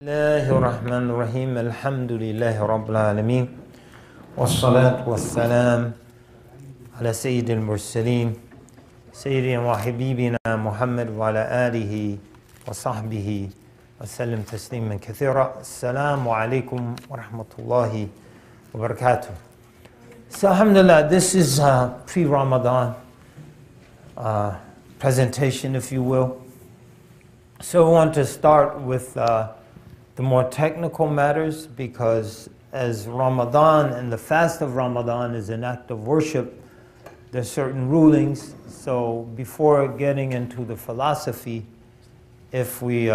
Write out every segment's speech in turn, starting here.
Bismillahirrahmanirrahim. Alhamdulillahi Rabbil Alamin. Wassalatu Wassalam ala Sayyidil Mursaleen, Sayyidina wa Habibina Muhammad wa ala alihi wa sahbihi wa sallam tasliman kathira. Assalamu Alaykum wa Rahmatullahi wa Barakatuh. So Alhamdulillah, this is pre-Ramadan presentation, if you will. So I want to start with the more technical matters, because as Ramadan and the fast of Ramadan is an act of worship, there's certain rulings. So before getting into the philosophy, if we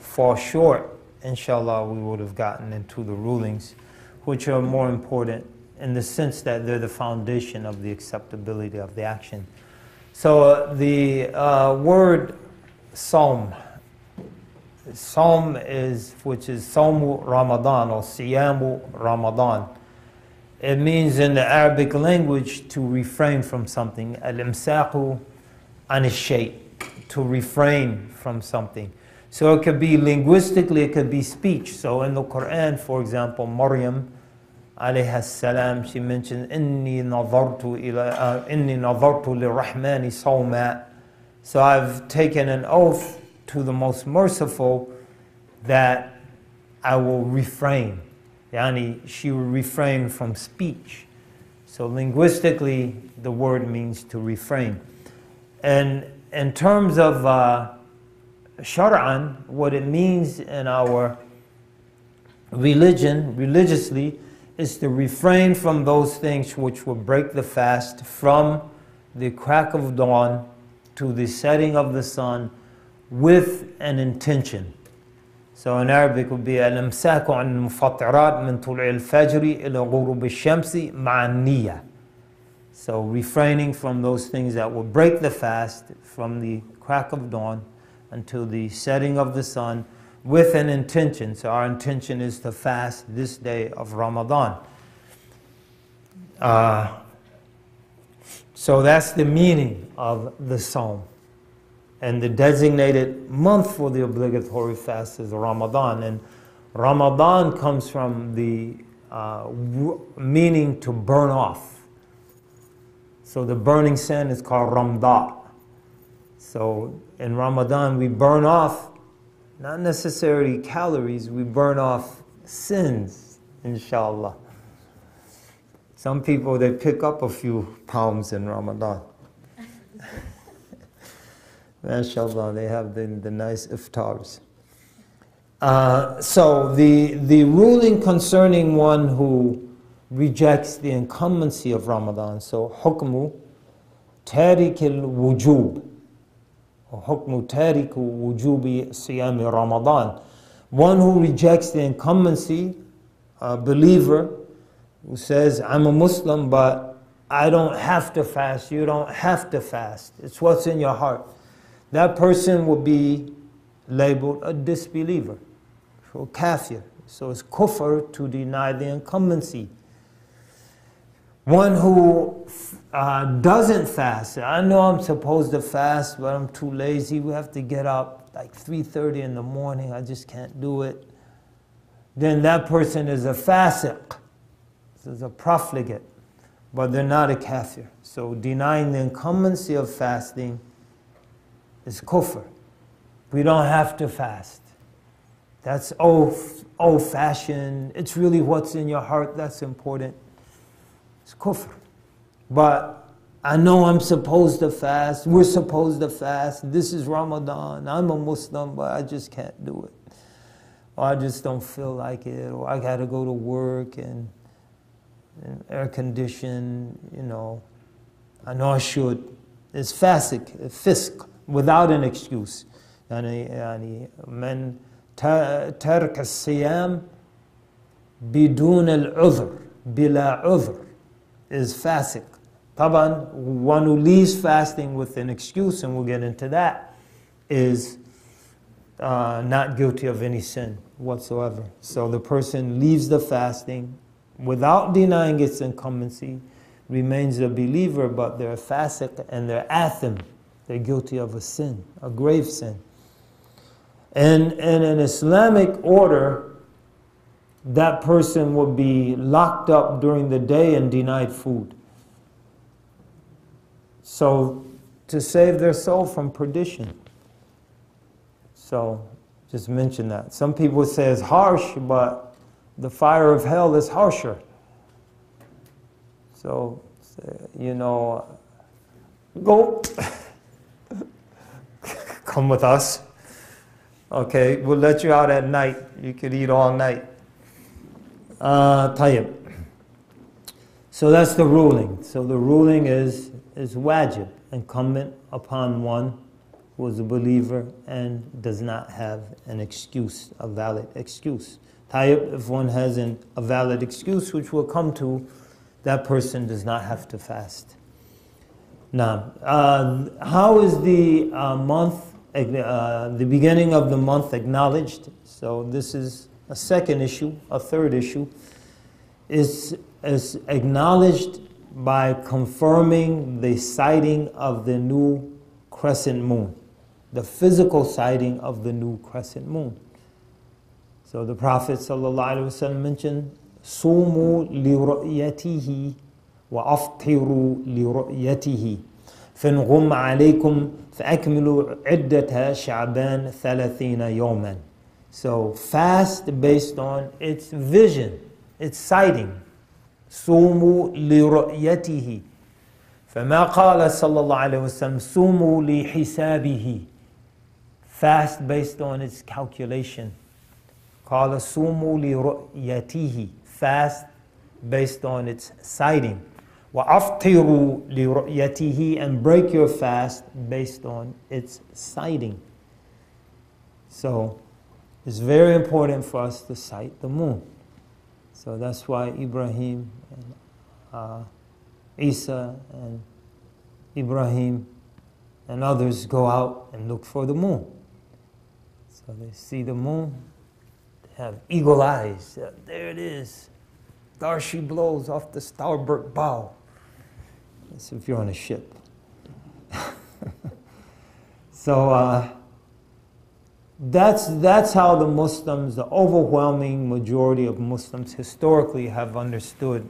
fall short, inshallah, we would have gotten into the rulings, which are more important in the sense that they're the foundation of the acceptability of the action. So the word Sawm, Sawm is, which is Sawmu Ramadan or Siyamu Ramadan. It means in the Arabic language to refrain from something. Al-Imsaqu an-shay, to refrain from something. So it could be linguistically, it could be speech. So in the Quran, for example, Maryam alayha salam, she mentioned, Inni nadartu lirrahmani sawma. So I've taken an oath to the most merciful that I will refrain. Yani, she will refrain from speech. So linguistically, the word means to refrain. And in terms of Shara'an, what it means in our religion, religiously, is to refrain from those things which will break the fast from the crack of dawn to the setting of the sun, with an intention. So in Arabic it would be Al-Imsaqu an mufattirat min tul'i al-fajri ila ghurub al-shamsi ma'an niyya. So refraining from those things that will break the fast from the crack of dawn until the setting of the sun with an intention. So our intention is to fast this day of Ramadan. So that's the meaning of the Sawm. And the designated month for the obligatory fast is Ramadan. And Ramadan comes from the meaning to burn off. So the burning sin is called Ramda. So in Ramadan we burn off, not necessarily calories, we burn off sins, inshallah. Some people, they pick up a few pounds in Ramadan. MashaAllah, they have the nice iftars. So the ruling concerning one who rejects the incumbency of Ramadan, so hukmu tarikil wujub, or hukmu tariku wujubi siyami Ramadan. One who rejects the incumbency, a believer who says, I'm a Muslim, but I don't have to fast, you don't have to fast, it's what's in your heart. That person will be labeled a disbeliever, or kafir. So it's kufr to deny the incumbency. One who doesn't fast, I know I'm supposed to fast, but I'm too lazy. We have to get up like 3:30 in the morning. I just can't do it. Then that person is a fasiq, is a profligate, but they're not a kafir. So denying the incumbency of fasting is kufr. We don't have to fast. That's old-fashioned. It's really what's in your heart that's important. It's kufr. But I know I'm supposed to fast. We're supposed to fast. This is Ramadan. I'm a Muslim, but I just can't do it. Or I just don't feel like it. Or I got to go to work and air condition. You know I should. It's fasiq, fisq, without an excuse. يعني من ترك الصيام بدون العذر بلا عذر is fasiq. طبعا one who leaves fasting with an excuse, and we'll get into that, is not guilty of any sin whatsoever. So the person leaves the fasting without denying its incumbency, remains a believer, but they're fasiq and they're athim. They're guilty of a sin, a grave sin. And in an Islamic order, that person would be locked up during the day and denied food. So, to save their soul from perdition. So, just mention that. Some people say it's harsh, but the fire of hell is harsher. So, you know, go, come with us. Okay, we'll let you out at night. You could eat all night. Tayyib. So that's the ruling. So the ruling is wajib, incumbent upon one who is a believer and does not have an excuse, a valid excuse. Tayyib, if one has a valid excuse, which we'll come to, that person does not have to fast. Now, how is the month, the beginning of the month acknowledged? So this is a second issue. A third issue is acknowledged by confirming the sighting of the new crescent moon, the physical sighting of the new crescent moon. So the Prophet ﷺ mentioned, "Sumu li ru'yatihi wa aftiru li ru'yatihi. فَنْغُمْ عَلَيْكُمْ فَأَكْمِلُوا عِدَّةَ شَعْبَانَ ثَلَثِينَ يَوْمًا." So fast based on its vision, its sighting. صوموا لرؤيته. فما قال صلى الله عليه وسلم صوموا لحسابه. Fast based on its calculation. قال صوموا لرؤيته. Fast based on its sighting. وَأَفْطِرُوا لِرُؤْيَتِهِ, and break your fast based on its sighting. So, it's very important for us to sight the moon. So that's why Ibrahim and Isa and Ibrahim and others go out and look for the moon. So they see the moon, they have eagle eyes, there it is. There she blows off the starboard bow. That's if you're on a ship. So that's how the Muslims, the overwhelming majority of Muslims historically have understood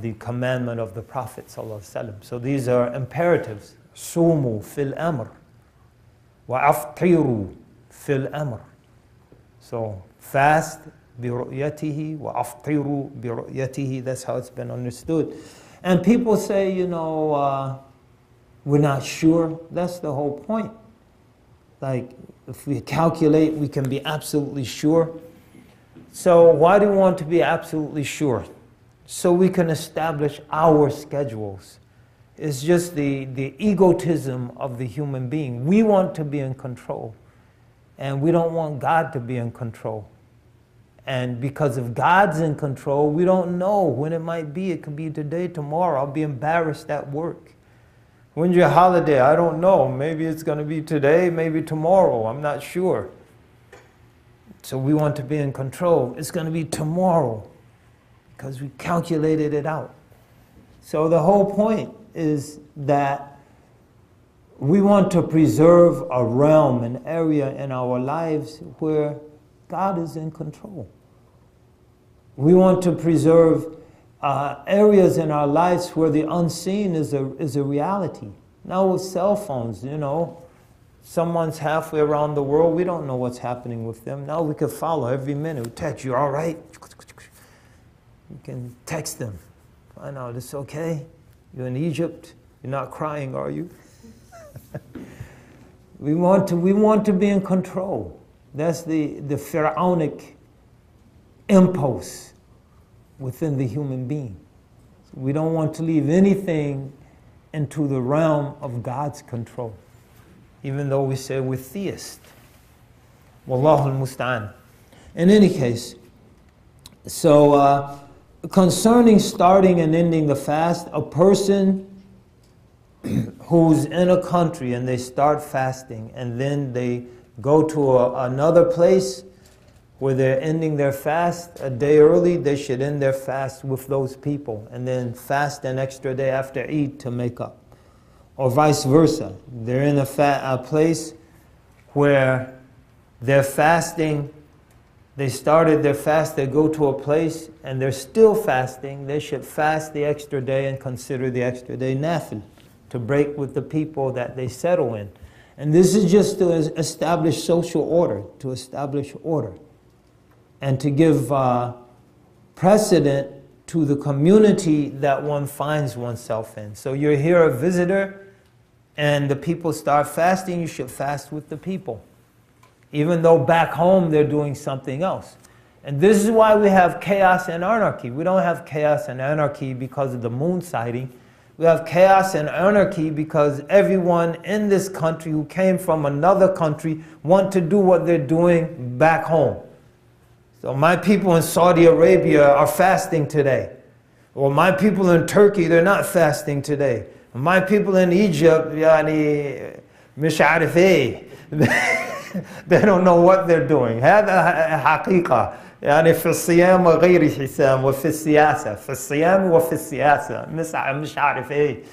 the commandment of the Prophet ﷺ. So these are imperatives. Sumu fil amr, wa aftiru fil amr. So fast برؤيته وأفطروا برؤيته. That's how it's been understood. And people say, you know, we're not sure. That's the whole point. Like, if we calculate, we can be absolutely sure. So why do we want to be absolutely sure? So we can establish our schedules. It's just the egotism of the human being. We want to be in control. And we don't want God to be in control. And because if God's in control, we don't know when it might be. It could be today, tomorrow. I'll be embarrassed at work. When's your holiday? I don't know. Maybe it's going to be today, maybe tomorrow. I'm not sure. So we want to be in control. It's going to be tomorrow because we calculated it out. So the whole point is that we want to preserve a realm, an area in our lives where God is in control. We want to preserve areas in our lives where the unseen is a reality. Now with cell phones, you know, someone's halfway around the world, we don't know what's happening with them. Now we can follow every minute. We text, "You all right?" You can text them. "I know, it's okay. You're in Egypt. You're not crying, are you?" We want to be in control. That's the pharaonic impulse within the human being. So we don't want to leave anything into the realm of God's control, even though we say we're theist. Wallahu al-musta'an. In any case, so concerning starting and ending the fast, a person who's in a country and they start fasting and then they go to another place where they're ending their fast a day early, they should end their fast with those people and then fast an extra day after Eid to make up. Or vice versa. They're in a place where They're fasting. They started their fast. They go to a place and they're still fasting. They should fast the extra day and consider the extra day nafil to break with the people that they settle in. And this is just to establish social order, to establish order, and to give precedent to the community that one finds oneself in. So you're here a visitor and the people start fasting, you should fast with the people. Even though back home they're doing something else. And this is why we have chaos and anarchy. We don't have chaos and anarchy because of the moon sighting. We have chaos and anarchy because everyone in this country who came from another country want to do what they're doing back home. So my people in Saudi Arabia are fasting today. Or my people in Turkey, they're not fasting today. My people in Egypt, yani, مش they don't know what they're doing. هذا حقيقة يعني في الصيام وغير الصيام وفي السياسة في الصيام وفي السياسة مش عارف إيه.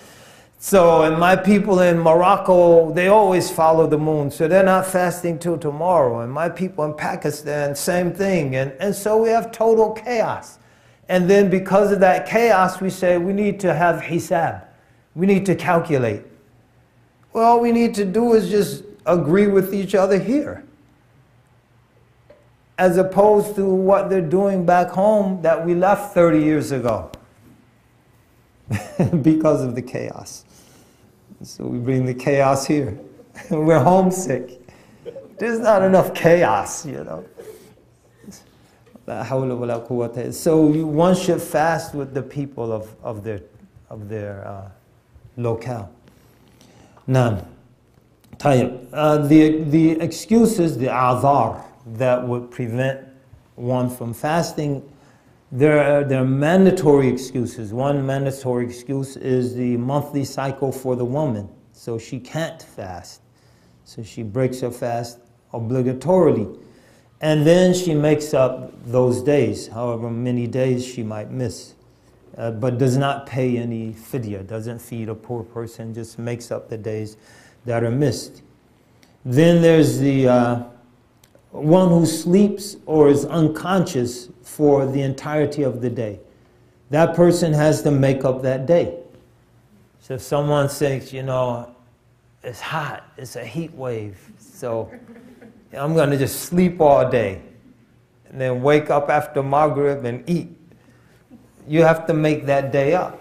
So and my people in Morocco, they always follow the moon, so they're not fasting till tomorrow. And my people in Pakistan, same thing. And so we have total chaos. And then because of that chaos, we say we need to have hisab. We need to calculate. Well, all we need to do is just agree with each other here. As opposed to what they're doing back home that we left 30 years ago because of the chaos. So we bring the chaos here. We're homesick. There's not enough chaos, you know. So one should fast with the people of their locale. None. Tayyib. The excuses, the azar that would prevent one from fasting, there are mandatory excuses. One mandatory excuse is the monthly cycle for the woman. So she can't fast. So she breaks her fast obligatorily. And then she makes up those days, however many days she might miss. But does not pay any fidya, doesn't feed a poor person, just makes up the days that are missed. Then there's the one who sleeps or is unconscious for the entirety of the day. That person has to make up that day. So if someone says, you know, it's hot, it's a heat wave, so I'm going to just sleep all day and then wake up after Maghrib and eat. You have to make that day up.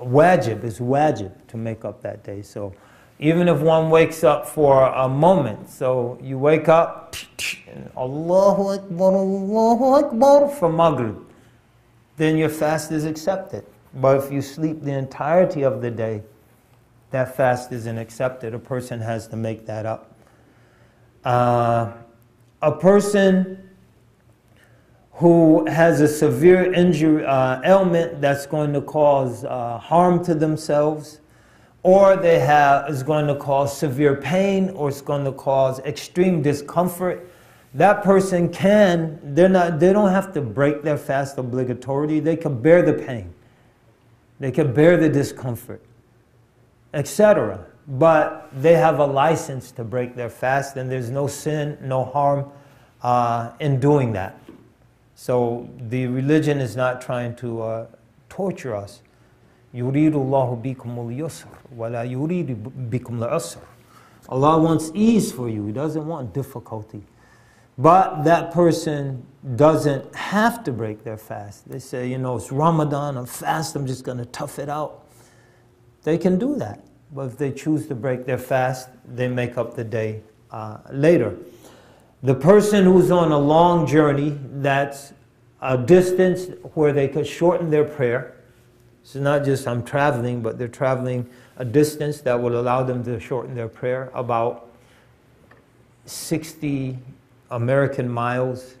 Wajib is wajib to make up that day. So even if one wakes up for a moment, so you wake up, and Allahu Akbar for Maghrib, then your fast is accepted. But if you sleep the entirety of the day, that fast isn't accepted. A person has to make that up. A person who has a severe injury, ailment that's going to cause harm to themselves, or they have is going to cause severe pain, or it's going to cause extreme discomfort. That person can, they don't have to break their fast obligatorily. They can bear the pain, they can bear the discomfort, etc. But they have a license to break their fast, and there's no sin, no harm in doing that. So the religion is not trying to torture us. يُرِيدُ اللَّهُ بِكُمُ الْيُسْرَ وَلَا يُرِيدُ بِكُمُ الْعُسْرَ. Allah wants ease for you. He doesn't want difficulty. But that person doesn't have to break their fast. They say, you know, it's Ramadan, I'm fast, I'm just going to tough it out. They can do that. But if they choose to break their fast, they make up the day later. The person who's on a long journey, that's a distance where they could shorten their prayer. It's not just I'm traveling, but they're traveling a distance that will allow them to shorten their prayer, about 60 American miles,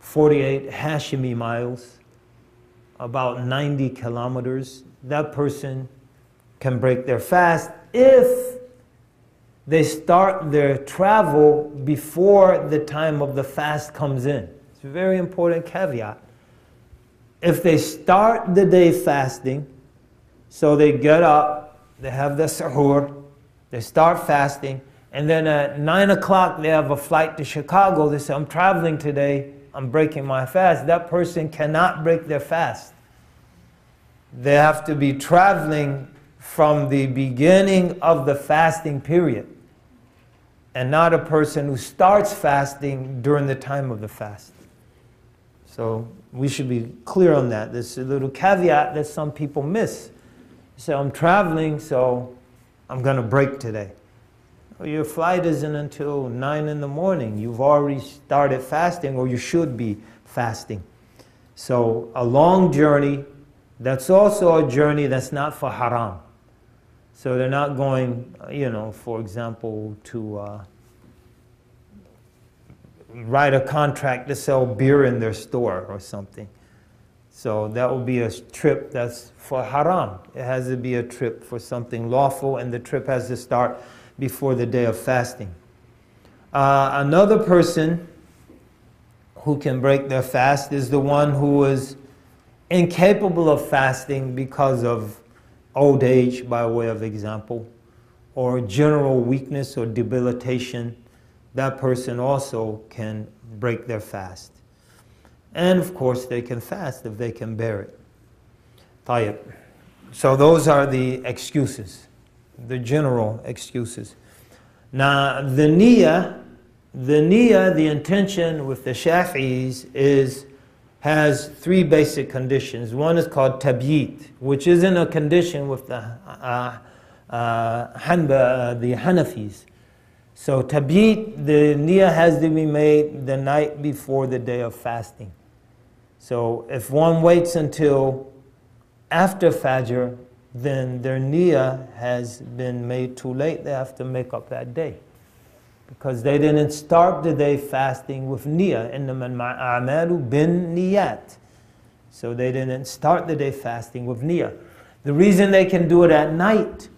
48 Hashimi miles, about 90 kilometers. That person can break their fast if they start their travel before the time of the fast comes in. It's a very important caveat. If they start the day fasting, so they get up, they have the sahur, they start fasting, And then at 9 o'clock, they have a flight to Chicago. They say, I'm traveling today. I'm breaking my fast. That person cannot break their fast. They have to be traveling from the beginning of the fasting period, and not a person who starts fasting during the time of the fast. So we should be clear on that. There's a little caveat that some people miss. So I'm traveling, so I'm going to break today. Well, your flight isn't until 9 in the morning. You've already started fasting, or you should be fasting. So a long journey, that's also a journey that's not for haram. So they're not going, you know, for example, to write a contract to sell beer in their store or something. So that would be a trip that's for haram. It has to be a trip for something lawful, and the trip has to start before the day of fasting. Another person who can break their fast is the one who is incapable of fasting because of old age, by way of example, or general weakness or debilitation. That person also can break their fast. And of course they can fast if they can bear it. Tayyib. So those are the excuses, the general excuses. Now the niyyah, the intention with the Shafi'is has three basic conditions. One is called tabyid, which isn't a condition with the Hanafis. So tabyid, the niyyah has to be made the night before the day of fasting. So if one waits until after Fajr, then their niyyah has been made too late. They have to make up that day, because they didn't start the day fasting with niyyah. Innamal a'malu bin niyyat. So they didn't start the day fasting with niyyah. The reason they can do it at night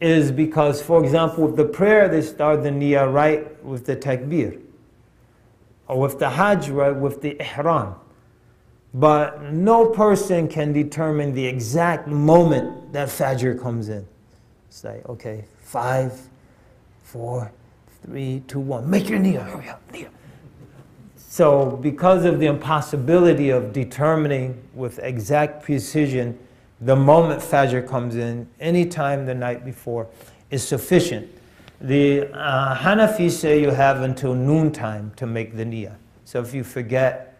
is because, for example, with the prayer, they start the niyyah right with the takbir, or with the hajj right with the ihram. But no person can determine the exact moment that Fajr comes in. It's like, okay, 5, 4, 3, 2, 1. Make your niyyah, hurry up, niyyah. So because of the impossibility of determining with exact precision the moment Fajr comes in, any time the night before is sufficient. The Hanafi say you have until noontime to make the niyyah. So if you forget,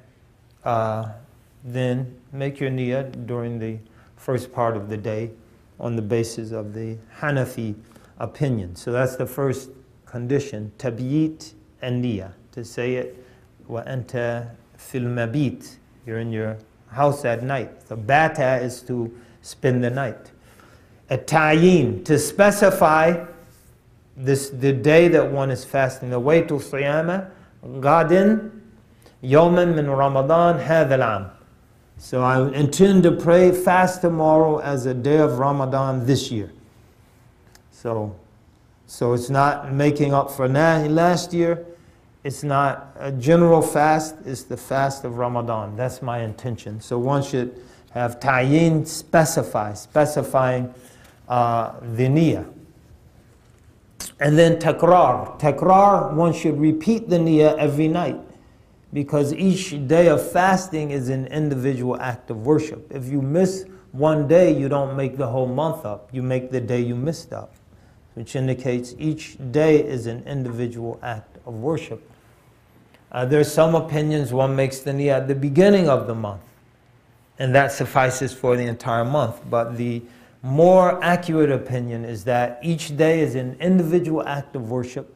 then make your niyyah during the first part of the day on the basis of the Hanafi opinion. So that's the first condition, tabyit and niyyah. To say it, wa anta fil mabit, you're in your house at night. The bata is to spend the night. A ta'yin, to specify this, the day that one is fasting. The way to siyama, gadin, yawman min Ramadan hadhal am. So I intend to pray, fast tomorrow as a day of Ramadan this year. So it's not making up for last year. It's not a general fast. It's the fast of Ramadan. That's my intention. So one should have ta'yin, specifying the niyyah. And then takrar. Takrar, one should repeat the niyyah every night, because each day of fasting is an individual act of worship. If you miss one day, you don't make the whole month up. You make the day you missed up, which indicates each day is an individual act of worship. There's some opinions one makes the niyyah at the beginning of the month, and that suffices for the entire month. But the more accurate opinion is that each day is an individual act of worship.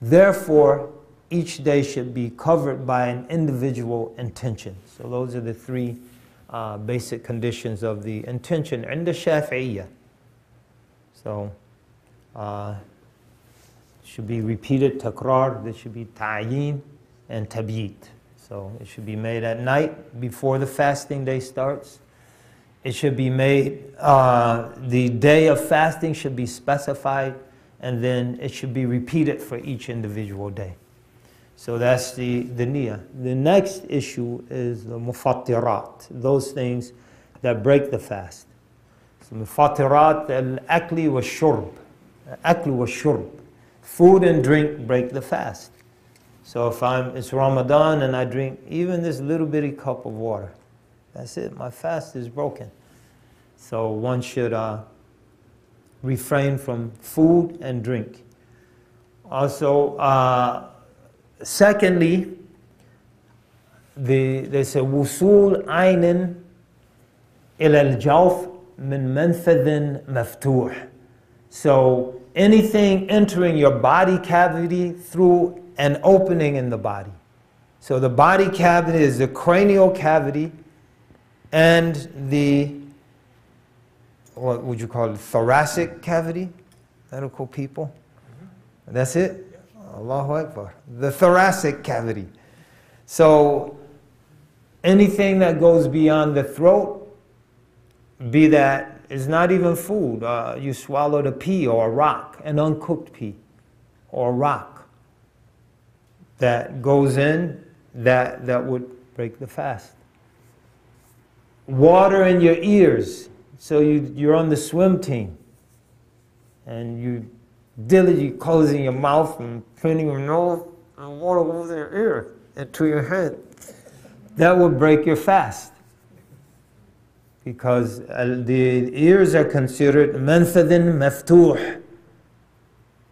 Therefore, each day should be covered by an individual intention. So those are the three basic conditions of the intention in the Shafi'iyya. So should be repeated, takrar. There should be ta'yin and tabyid. So it should be made at night before the fasting day starts. It should be made, the day of fasting should be specified, and then it should be repeated for each individual day. So that's the niyyah. The next issue is the mufattirat, those things that break the fast. So mufattirat al-akli wa shurb. Akl wa shurb. Food and drink break the fast. So if it's Ramadan and I drink even this little bitty cup of water, that's it, my fast is broken. So one should refrain from food and drink. Also, secondly, they say, وصول عين إلى الجوف من منفذ مفتوح. So anything entering your body cavity through an opening in the body. So the body cavity is the cranial cavity and the, what would you call it, thoracic cavity? Medical people. That's it? Allahu Akbar. The thoracic cavity. So anything that goes beyond the throat, be that it's not even food. You swallowed a pea or a rock, an uncooked pea or a rock that goes in, that would break the fast. Water in your ears. So you're on the swim team and you diligently closing your mouth and putting your nose and water over your ear and to your head. That would break your fast. Because the ears are considered manfadhin maftuh.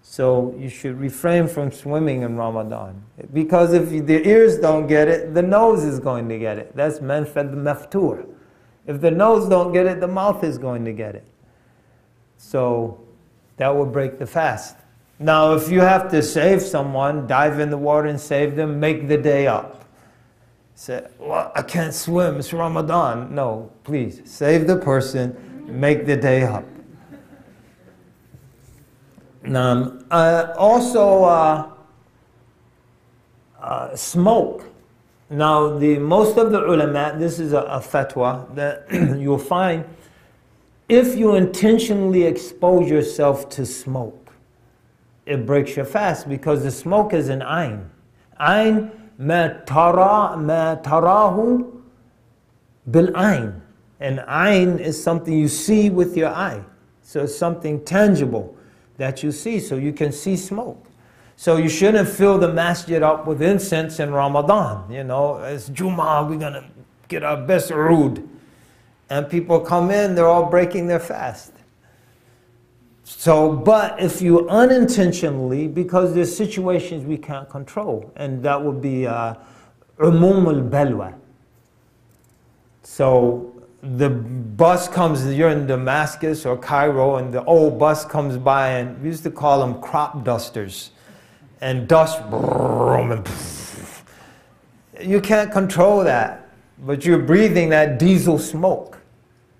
So you should refrain from swimming in Ramadan. Because if the ears don't get it, the nose is going to get it. That's manfadh maftuh. If the nose don't get it, the mouth is going to get it. So that will break the fast. Now if you have to save someone, dive in the water and save them, make the day up. Say, well, I can't swim, it's Ramadan. No, please, save the person, make the day up. Smoke. Now, most of the ulama, this is a fatwa that you'll find, if you intentionally expose yourself to smoke, it breaks your fast because the smoke is an ayn. Ayn, ma tarahu bil ayn. And ayn is something you see with your eye. So it's something tangible that you see. So you can see smoke. So you shouldn't fill the masjid up with incense in Ramadan. You know, it's Jummah, we're going to get our best urud. And people come in, they're all breaking their fast. So, but if you unintentionally, because there's situations we can't control, and that would be umum al-balwa. So the bus comes, you're in Damascus or Cairo, and the old bus comes by, and we used to call them crop dusters, and dust, you can't control that, but you're breathing that diesel smoke.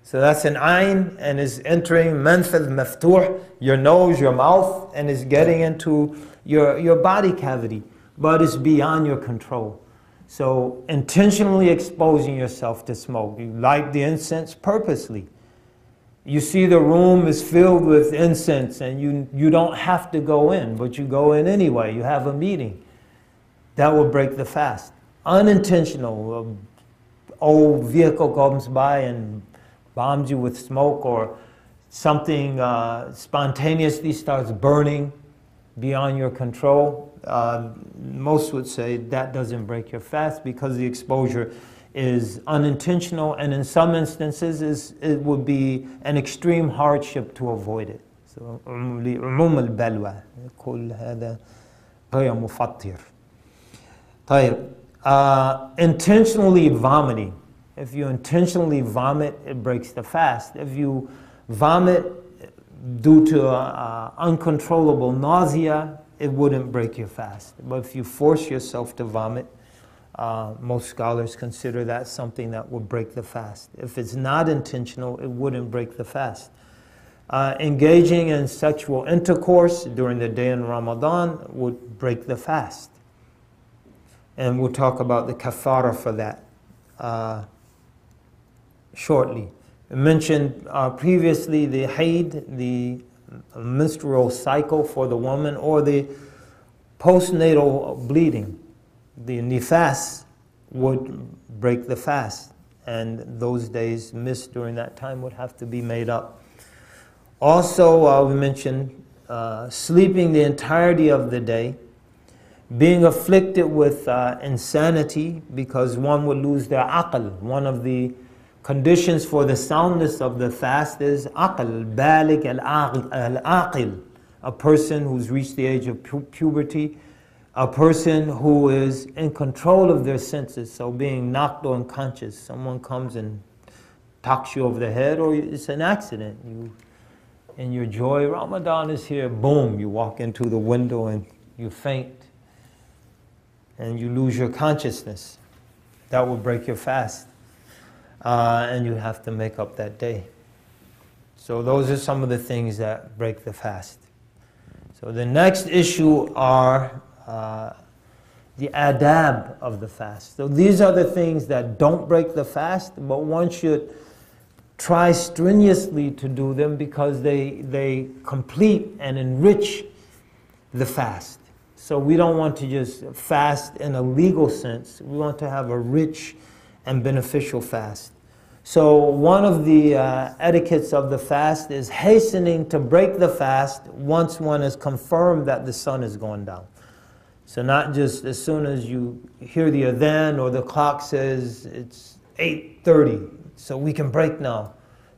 So that's an ayn and is entering manfadh maftuh, your nose, your mouth, and is getting into your body cavity, but it's beyond your control. So intentionally exposing yourself to smoke. You light the incense purposely. You see the room is filled with incense and you don't have to go in, but you go in anyway, you have a meeting. That will break the fast. Unintentional. Old vehicle comes by and bombs you with smoke, or something spontaneously starts burning beyond your control, most would say that doesn't break your fast because the exposure is unintentional, and in some instances it would be an extreme hardship to avoid it. So, لعموم البلوى كل هذا غير مفطر. طيب. Intentionally vomiting. If you intentionally vomit, it breaks the fast. If you vomit due to uncontrollable nausea, it wouldn't break your fast. But if you force yourself to vomit, most scholars consider that something that would break the fast. If it's not intentional, it wouldn't break the fast. Engaging in sexual intercourse during the day in Ramadan would break the fast. And we'll talk about the kafara for that. Shortly. I mentioned previously the hayd, the menstrual cycle for the woman, or the postnatal bleeding. The nifas would break the fast, and those days missed during that time would have to be made up. Also, we mentioned sleeping the entirety of the day, being afflicted with insanity because one would lose their aql. One of the conditions for the soundness of the fast is aql, baligh al-aqil, a person who's reached the age of puberty, a person who is in control of their senses, so being knocked or unconscious. Someone comes and knocks you over the head, or it's an accident. You, in your joy, Ramadan is here, boom, you walk into the window and you faint, and you lose your consciousness. That will break your fast. And you have to make up that day. So those are some of the things that break the fast. So the next issue are the adab of the fast. So these are the things that don't break the fast, but one should try strenuously to do them because they complete and enrich the fast. So we don't want to just fast in a legal sense. We want to have a rich and beneficial fast. So one of the etiquettes of the fast is hastening to break the fast once one is confirmed that the sun is going down. So not just as soon as you hear the adhan or the clock says it's 8:30, so we can break now.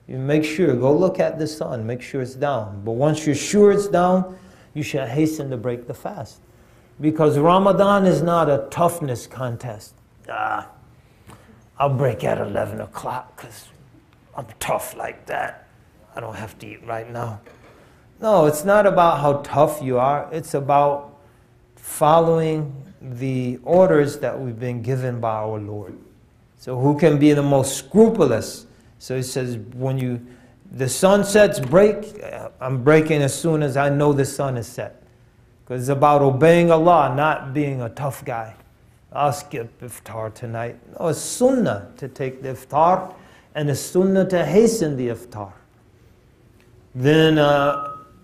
You make sure, go look at the sun, make sure it's down. But once you're sure it's down, you should hasten to break the fast. Because Ramadan is not a toughness contest. I'll break at 11 o'clock because I'm tough like that. I don't have to eat right now. No, it's not about how tough you are. It's about following the orders that we've been given by our Lord. So who can be the most scrupulous? So he says, when the sun sets, break. I'm breaking as soon as I know the sun is set. Because it's about obeying Allah, not being a tough guy. I'll skip iftar tonight. No, it's sunnah to take the iftar, and it's sunnah to hasten the iftar. Then,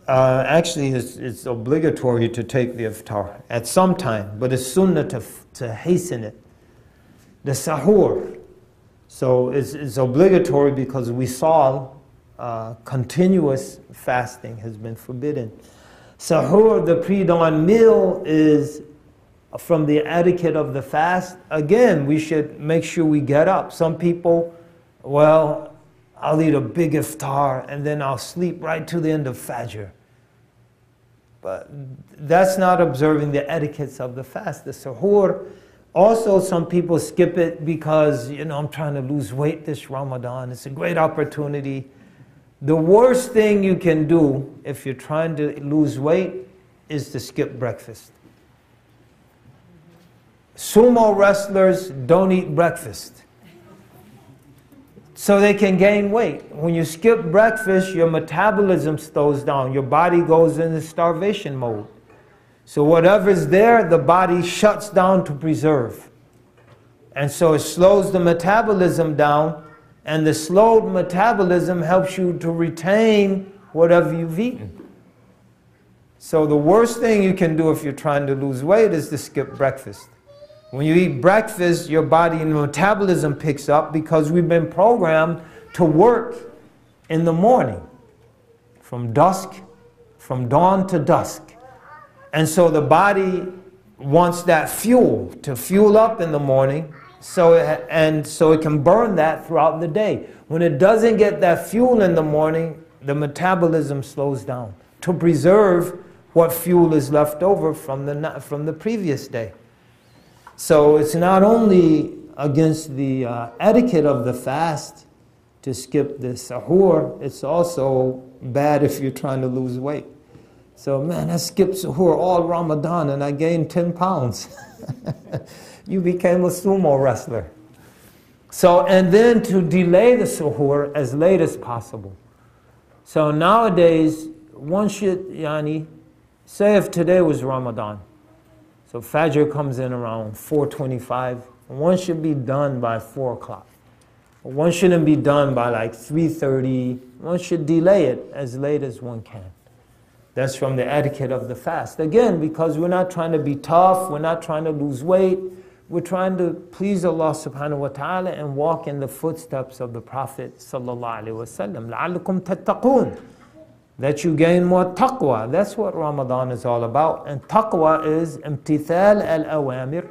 actually, it's obligatory to take the iftar at some time, but it's sunnah to hasten it. The sahur. So it's obligatory because we saw continuous fasting has been forbidden. Sahur, the pre-dawn meal, is from the etiquette of the fast. Again, we should make sure we get up. Some people, well, I'll eat a big iftar and then I'll sleep right to the end of Fajr. But that's not observing the etiquettes of the fast. The sahur, also some people skip it because, you know, I'm trying to lose weight this Ramadan. It's a great opportunity. The worst thing you can do if you're trying to lose weight is to skip breakfast. Sumo wrestlers don't eat breakfast, so they can gain weight. When you skip breakfast, your metabolism slows down. Your body goes into starvation mode. So whatever's there, the body shuts down to preserve. And so it slows the metabolism down, and the slowed metabolism helps you to retain whatever you've eaten. So the worst thing you can do if you're trying to lose weight is to skip breakfast. When you eat breakfast, your body and metabolism picks up because we've been programmed to work in the morning, from dawn to dusk. And so the body wants that fuel to fuel up in the morning, so it can burn that throughout the day. When it doesn't get that fuel in the morning, the metabolism slows down to preserve what fuel is left over from the previous day. So it's not only against the etiquette of the fast to skip the sahur, it's also bad if you're trying to lose weight. So, man, I skipped sahur all Ramadan and I gained 10 pounds. You became a sumo wrestler. So, and then to delay the sahur as late as possible. So nowadays, one should, say if today was Ramadan, so Fajr comes in around 4:25. One should be done by 4 o'clock. One shouldn't be done by like 3:30. One should delay it as late as one can. That's from the etiquette of the fast. Again, because we're not trying to be tough. We're not trying to lose weight. We're trying to please Allah subhanahu wa ta'ala and walk in the footsteps of the Prophet sallallahu alayhi wa sallam. لَعَلَّكُمْ تَتَّقُونَ that you gain more taqwa. That's what Ramadan is all about. And taqwa is imtithal al-awamir,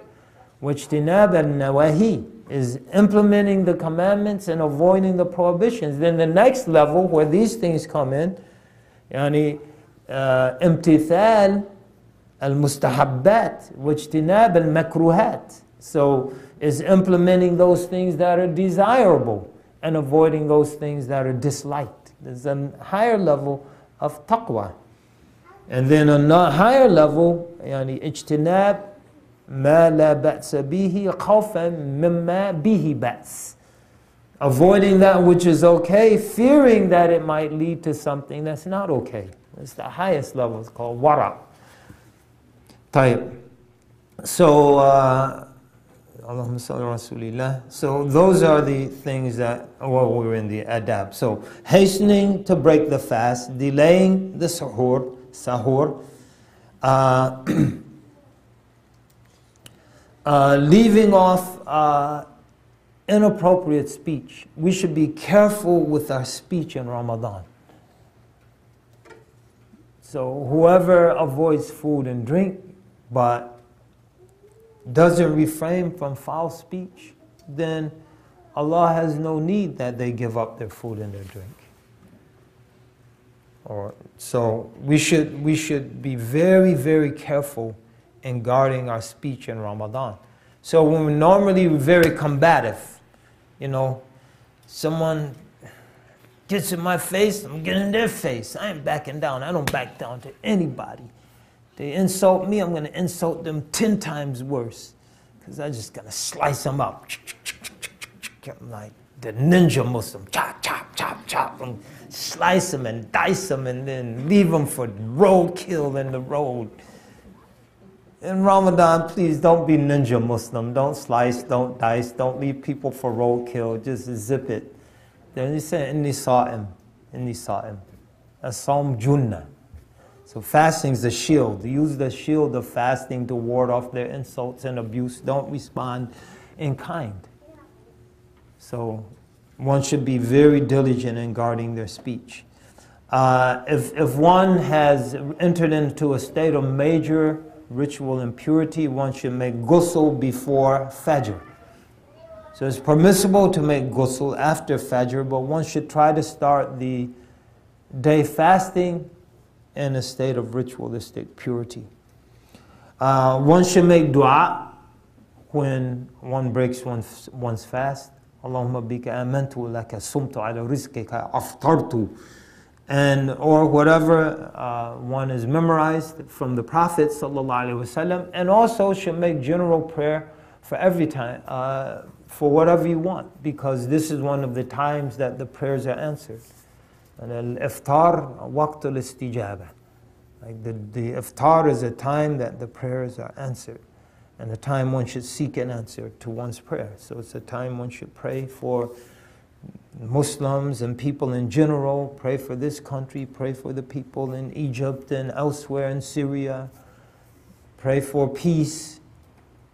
wajtinab al-nawahi, is implementing the commandments and avoiding the prohibitions. Then the next level where these things come in, yani imtithal al-mustahabbat, wajtinab al-makruhat. So is implementing those things that are desirable and avoiding those things that are disliked. There's a higher level of taqwa. And then a higher level, yani ijtinab ma la ba'sa bihi khawfan mimma bihi ba's. Avoiding that which is okay, fearing that it might lead to something that's not okay. It's the highest level. It's called wara. Tayyib. So, Allahumma salli ala rasulillah. So those are the things that, well, we're in the adab. So hastening to break the fast, delaying the sahur, leaving off inappropriate speech. We should be careful with our speech in Ramadan. So whoever avoids food and drink, but doesn't refrain from foul speech, then Allah has no need that they give up their food and their drink. Or, so we should be very, very careful in guarding our speech in Ramadan. So when we're normally very combative, you know, someone gets in my face, I'm getting in their face. I ain't backing down. I don't back down to anybody. They insult me, I'm going to insult them 10 times worse, because I'm just going to slice them up. I'm like the ninja Muslim, chop, chop, chop, chop, and slice them and dice them and then leave them for roadkill in the road. In Ramadan, please don't be ninja Muslim. Don't slice, don't dice, don't leave people for roadkill. Just zip it. Then he said, Inni sa'im. As-sawm junnah. So fasting's a shield. Use the shield of fasting to ward off their insults and abuse. Don't respond in kind. So one should be very diligent in guarding their speech. If one has entered into a state of major ritual impurity, one should make ghusl before Fajr. So it's permissible to make ghusl after Fajr, but one should try to start the day fasting in a state of ritualistic purity. One should make dua when one breaks one's fast. Allahumma bika amantu laka sumtu ala rizqika aftartu. And, or whatever one is memorized from the Prophet ﷺ. And also should make general prayer for every time, for whatever you want, because this is one of the times that the prayers are answered. And al-iftar, waqt al-istijabah. Like the iftar is a time that the prayers are answered, and the time one should seek an answer to one's prayer. So it's a time one should pray for Muslims and people in general, pray for this country, pray for the people in Egypt and elsewhere in Syria, pray for peace,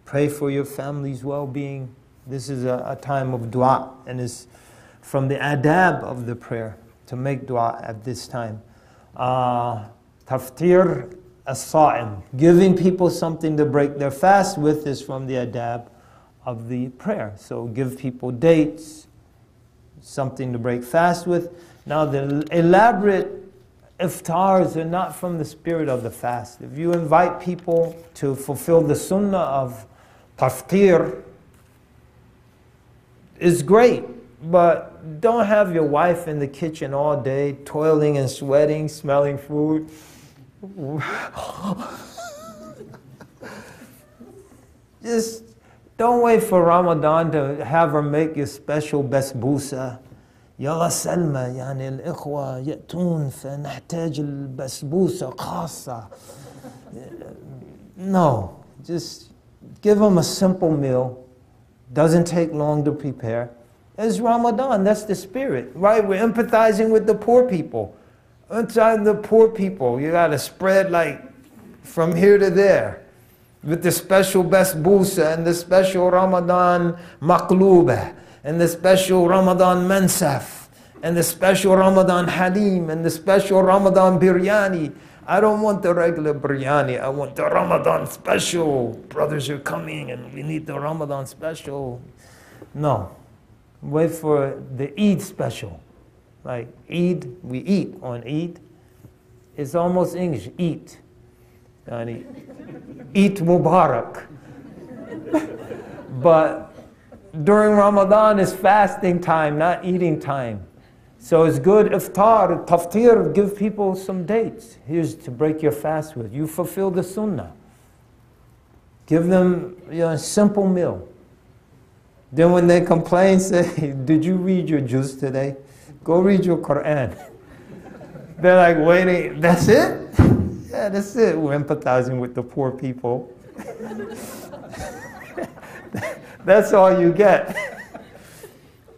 pray for your family's well-being. This is a time of dua, and it's from the adab of the prayer to make dua at this time. Taftir as-sa'im, giving people something to break their fast with, is from the adab of the prayer. So give people dates, something to break fast with. Now the elaborate iftars are not from the spirit of the fast. If you invite people to fulfill the sunnah of taftir, it's great, but don't have your wife in the kitchen all day, toiling and sweating, smelling food. Just don't wait for Ramadan to have her make your special besbousa. Yalla salma, yani al-ikhwa yatun fa nahtaj al-besbousa khassa. No, just give them a simple meal. Doesn't take long to prepare. It's Ramadan, that's the spirit, right? We're empathizing with the poor people. Inside the poor people, you gotta spread like from here to there with the special besbousa and the special Ramadan maqluba and the special Ramadan mansaf and the special Ramadan halim, and the special Ramadan biryani. I don't want the regular biryani, I want the Ramadan special. Brothers are coming and we need the Ramadan special. No, wait for the Eid special. Like Eid, we eat on Eid. It's almost English, eat. Eat Mubarak. But during Ramadan is fasting time, not eating time. So it's good iftar, taftir, give people some dates. Here's to break your fast with. You fulfill the sunnah. Give them a simple meal. Then when they complain, say, did you read your juz today? Go read your Quran. They're like, waiting, that's it? Yeah, that's it. We're empathizing with the poor people. That's all you get.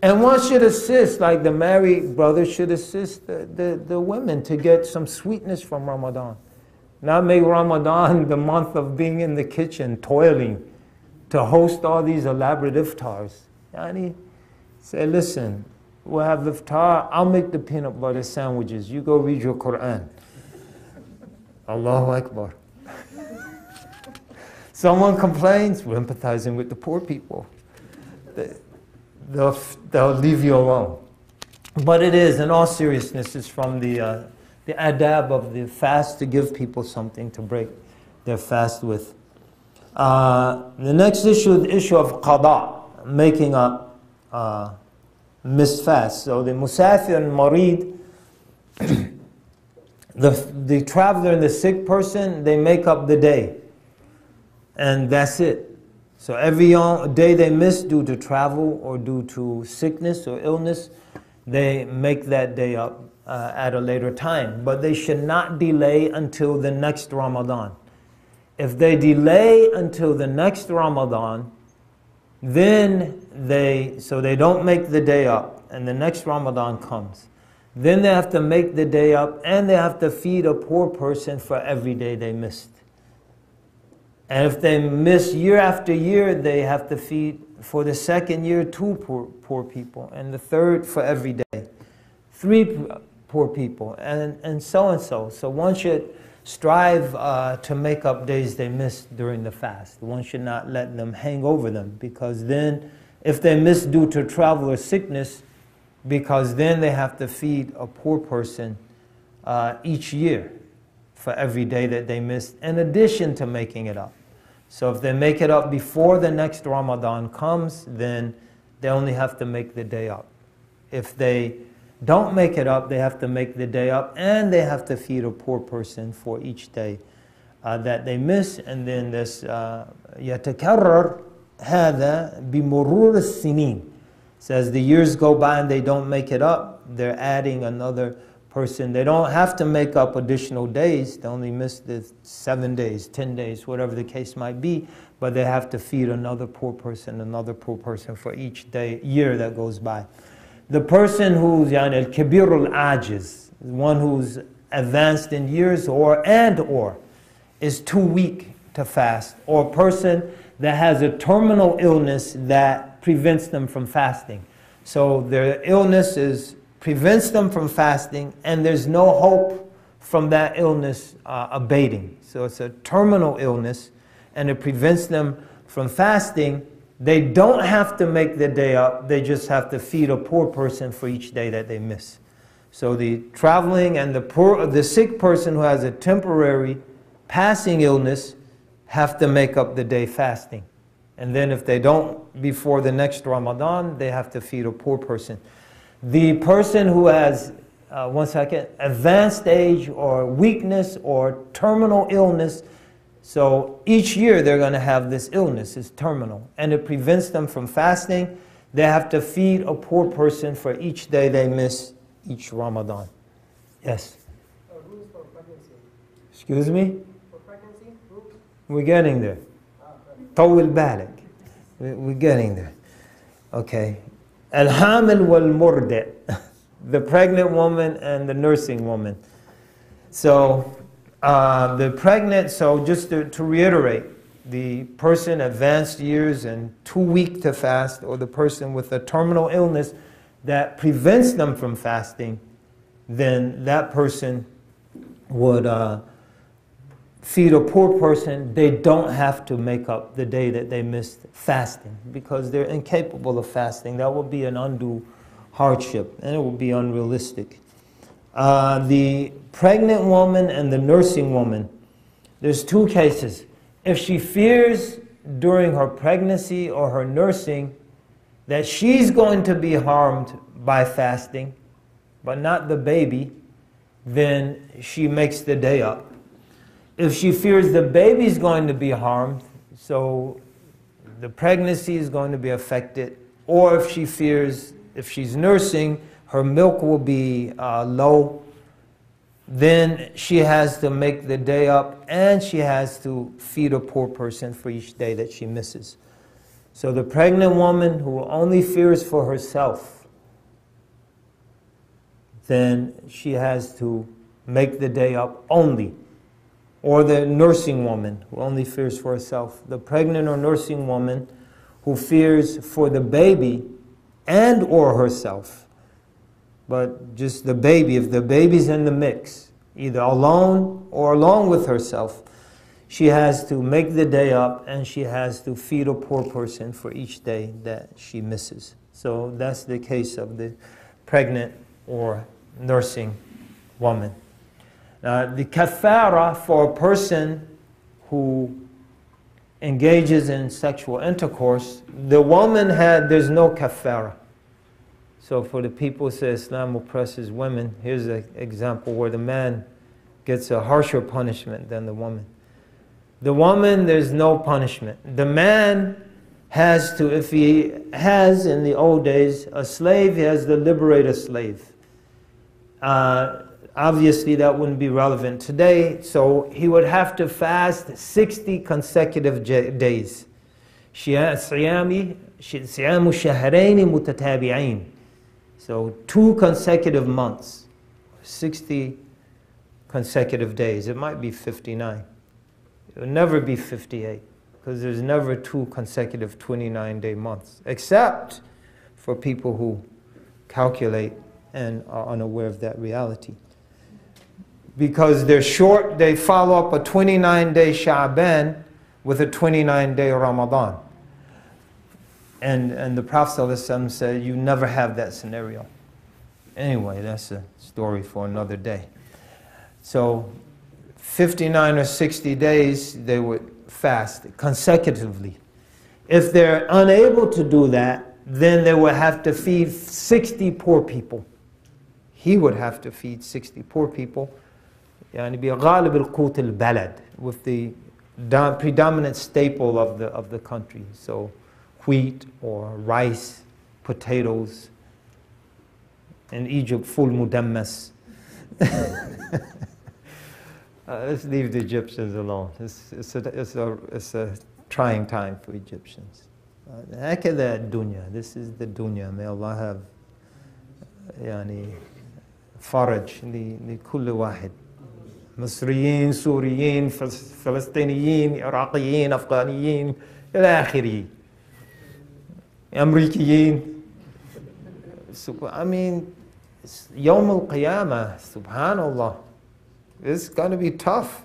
And one should assist, like the married brother should assist the women to get some sweetness from Ramadan. Not make Ramadan the month of being in the kitchen, toiling, to host all these elaborate iftars. Yani, say, listen, we'll have iftar, I'll make the peanut butter sandwiches, you go read your Quran. Allahu Akbar. Someone complains, we're empathizing with the poor people. They'll leave you alone. But it is, in all seriousness, it's from the adab of the fast to give people something to break their fast with. The next issue, the issue of qada, making up missed fast. So the musafir and marid, the traveler and the sick person, they make up the day. And that's it. So every day they miss due to travel or due to sickness or illness, they make that day up at a later time. But they should not delay until the next Ramadan. If they delay until the next Ramadan, then they don't make the day up and the next Ramadan comes. Then they have to make the day up and they have to feed a poor person for every day they missed. And if they miss year after year, they have to feed for the second year 2 poor people, and the third for every day, 3 poor people, and so and so. So one should strive to make up days they missed during the fast. One should not let them hang over them, because then if they miss due to travel or sickness, because then they have to feed a poor person each year for every day that they missed, in addition to making it up. So if they make it up before the next Ramadan comes, then they only have to make the day up. If they don't make it up, they have to make the day up and they have to feed a poor person for each day that they miss. And then this يَتَكَرَّرْ هَذَا بِمُرُورِ السِّنِينَ. So as the years go by and they don't make it up, they're adding another person. They don't have to make up additional days. They only miss the 7 days, 10 days, whatever the case might be, but they have to feed another poor person for each day, year that goes by. The person who's al-kabirul ajiz, one who's advanced in years or is too weak to fast, or a person that has a terminal illness that prevents them from fasting. So their illness prevents them from fasting, and there's no hope from that illness abating. So it's a terminal illness, and it prevents them from fasting. They don't have to make the day up, they just have to feed a poor person for each day that they miss. So the traveling and the sick person who has a temporary passing illness have to make up the day fasting. And then if they don't before the next Ramadan, they have to feed a poor person. The person who has, advanced age or weakness or terminal illness, so each year they're going to have this illness, it's terminal, and it prevents them from fasting. They have to feed a poor person for each day they miss each Ramadan. Yes? Rules for pregnancy. Excuse me? For pregnancy, rules? We're getting there. Tawil Balak. We're getting there. Okay. Al-hamil wal-murdi, the pregnant woman and the nursing woman. So the pregnant, so just to reiterate, the person advanced years and too weak to fast, or the person with a terminal illness, that prevents them from fasting, then that person would feed a poor person. They don't have to make up the day that they missed fasting because they're incapable of fasting. That would be an undue hardship and it would be unrealistic. The pregnant woman and the nursing woman, there's two cases. If she fears during her pregnancy or her nursing that she's going to be harmed by fasting, but not the baby, then she makes the day up. If she fears the baby's going to be harmed, so the pregnancy is going to be affected, or if she fears, if she's nursing, her milk will be low, then she has to make the day up and she has to feed a poor person for each day that she misses. So the pregnant woman who only fears for herself, then she has to make the day up only. Or the nursing woman who only fears for herself. The pregnant or nursing woman who fears for the baby and or herself. But just the baby, if the baby's in the mix, either alone or along with herself, she has to make the day up and she has to feed a poor person for each day that she misses. So that's the case of the pregnant or nursing woman. The kafara for a person who engages in sexual intercourse, the woman had, there's no kafara. So for the people who say Islam oppresses women, here's an example where the man gets a harsher punishment than the woman. The woman, there's no punishment. The man has to, if he has in the old days a slave, he has to liberate a slave. Obviously that wouldn't be relevant today, so he would have to fast 60 consecutive days. Siyamu shahrayn mutatabi'ayn. So 2 consecutive months, 60 consecutive days. It might be 59. It would never be 58 because there's never 2 consecutive 29-day months, except for people who calculate and are unaware of that reality. Because they're short, they follow up a 29-day Sha'ban with a 29-day Ramadan. And the Prophet ﷺ said, you never have that scenario. Anyway, that's a story for another day. So 59 or 60 days, they would fast consecutively. If they're unable to do that, then they would have to feed 60 poor people. He would have to feed 60 poor people. With the predominant staple of the country. So wheat or rice, potatoes. In Egypt, full mudammas. Let's leave the Egyptians alone. It's a trying time for Egyptians. This is the dunya. May Allah have faraj li kulli wahid. Misriyin, Suriyin, Palestiniyin, Iraqiyin, Afghaniyin, ila akhirih. Amerikiyin. I mean, Yawm al-Qiyamah, subhanallah. It's going to be tough.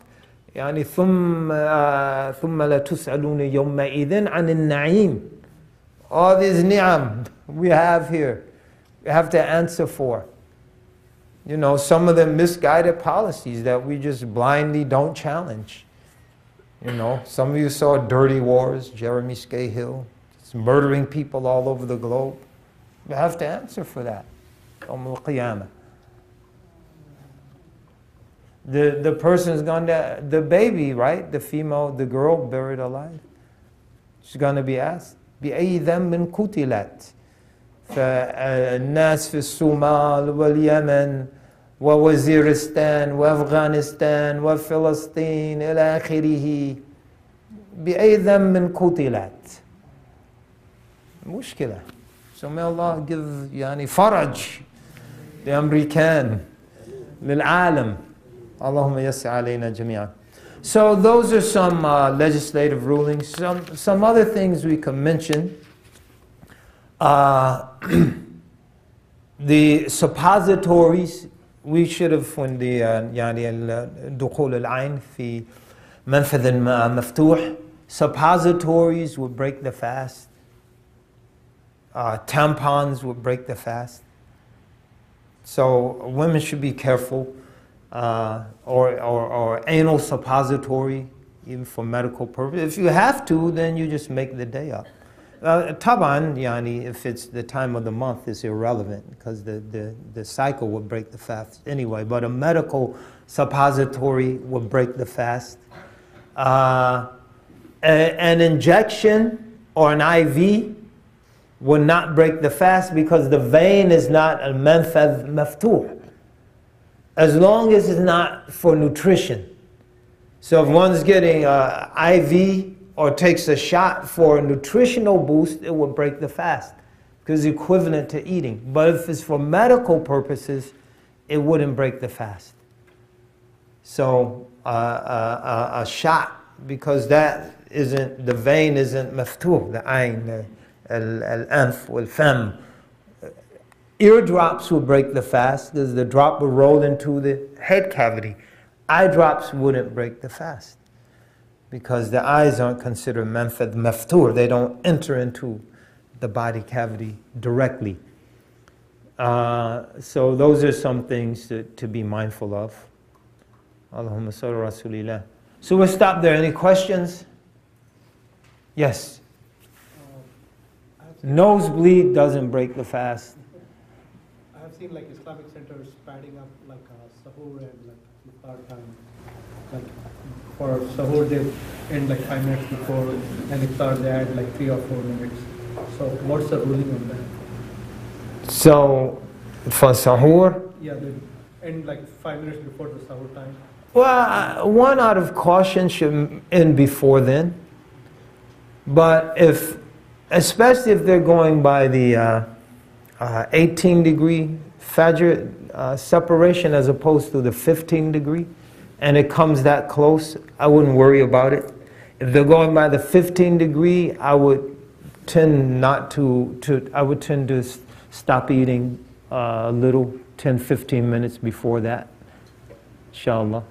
All these ni'am we have here, we have to answer for. You know, some of the misguided policies that we just blindly don't challenge. You know, some of you saw dirty wars, Jeremy Scahill, it's murdering people all over the globe. We have to answer for that. Yawm al-Qiyamah. The person's going to, the baby, right? The female, the girl buried alive. She's going to be asked, بِأَيِّ ذَنْبٍ قُتِلَتْ فَالنَّاسِ فِي الصُّومَالِ وَالْيَمَنِ وَوَزِيرِسْتَانِ وَأَفْغَانِسْتَانِ وَفِلَسْطِينِ إِلَى آخِرِهِ بِأَيِّ ذَنْبٍ قُتِلَتْ مشكلة. So may Allah give faraj the American, للعالم. Allahumma yassi alayna jami'an. So those are some legislative rulings. Some other things we can mention. The suppositories, we should have, when the dukhul al-ayn fi manfadh al-maftuh, suppositories would break the fast. Tampons would break the fast. So women should be careful, or anal suppository, even for medical purposes. If you have to, then you just make the day up. Taban, if it's the time of the month, is irrelevant because the cycle would break the fast anyway. But a medical suppository would break the fast. An injection or an IV would not break the fast because the vein is not a manfadh maftuh, as long as it's not for nutrition. So if one's getting an IV or takes a shot for a nutritional boost, it will break the fast because it's equivalent to eating. But if it's for medical purposes, it wouldn't break the fast. So a shot, because that isn't, the vein isn't maftuh, the ayn, al-anf, al-fam. Eardrops will break the fast because the drop will roll into the head cavity. Eye drops wouldn't break the fast, because the eyes aren't considered manfadh maftur. They don't enter into the body cavity directly. So those are some things to be mindful of. Allahumma salli rasulillah. So we'll stop there. Any questions? Yes. Nosebleed doesn't break the fast. I have seen like Islamic centers padding up like a sahur and like iftar time. For sahur, they end like 5 minutes before, and iftar they add like 3 or 4 minutes. So what's the ruling on that? So for sahur? Yeah, they end like 5 minutes before the sahur time. Well, one out of caution should end before then. But if, especially if they're going by the 18-degree Fajr separation as opposed to the 15-degree, and it comes that close, I wouldn't worry about it. If they're going by the 15-degree, I would tend not to, I would tend to stop eating a little, 10, 15 minutes before that, inshallah.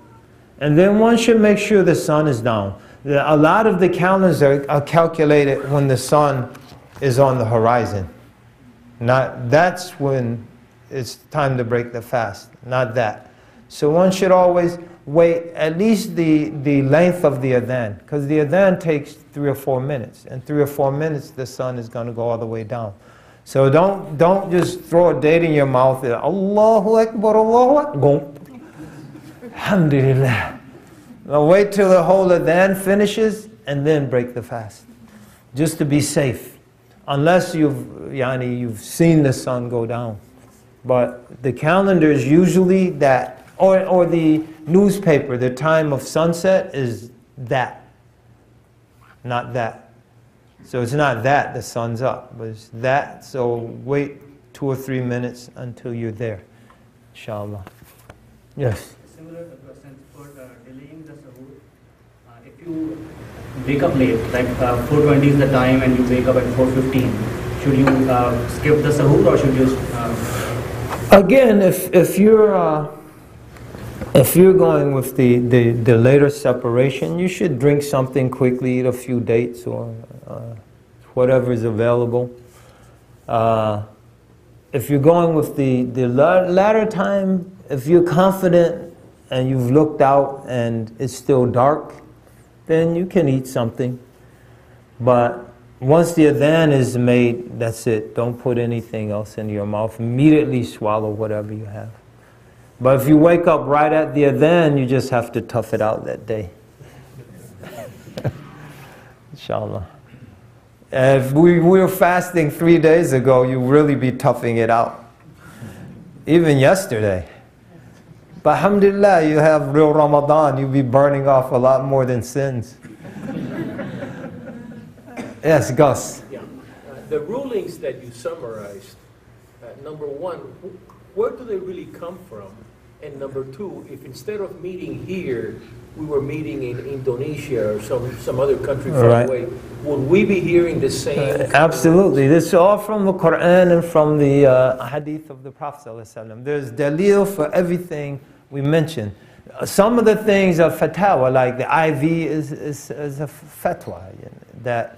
And then one should make sure the sun is down. A lot of the calendars are calculated when the sun is on the horizon. Not, that's when it's time to break the fast, not that. So one should always wait at least the length of the adhan, because the adhan takes 3 or 4 minutes. In 3 or 4 minutes, the sun is going to go all the way down. So don't just throw a date in your mouth. Allahu Akbar, Allahu Akbar. Alhamdulillah. Now wait till the whole adhan finishes and then break the fast, just to be safe. Unless you've seen the sun go down. But the calendar is usually that. Or the newspaper, the time of sunset is that, not that. So it's not that the sun's up, but it's that. So wait 2 or 3 minutes until you're there, inshallah. Yes? Similar question for delaying the sahur. If you wake up late, like 4:20 is the time and you wake up at 4:15, should you skip the sahur or should you... Again, if you're going with the later separation, you should drink something quickly, eat a few dates or whatever is available. If you're going with the latter time, if you're confident and you've looked out and it's still dark, then you can eat something. But once the adhan is made, that's it. Don't put anything else in your mouth. Immediately swallow whatever you have. But if you wake up right at the adhan, you just have to tough it out that day. Inshallah. If we were fasting 3 days ago, you'd really be toughing it out. Even yesterday. But alhamdulillah, you have real Ramadan, you'll be burning off a lot more than sins. Yes, Gus. Yeah. The rulings that you summarized, number one, where do they really come from? And number two, if instead of meeting here, we were meeting in Indonesia or some other country far away, would we be hearing the same? Absolutely. This is all from the Quran and from the hadith of the Prophet ﷺ. There's dalil for everything we mentioned. Some of the things are fatwa, like the IV is a fatwa that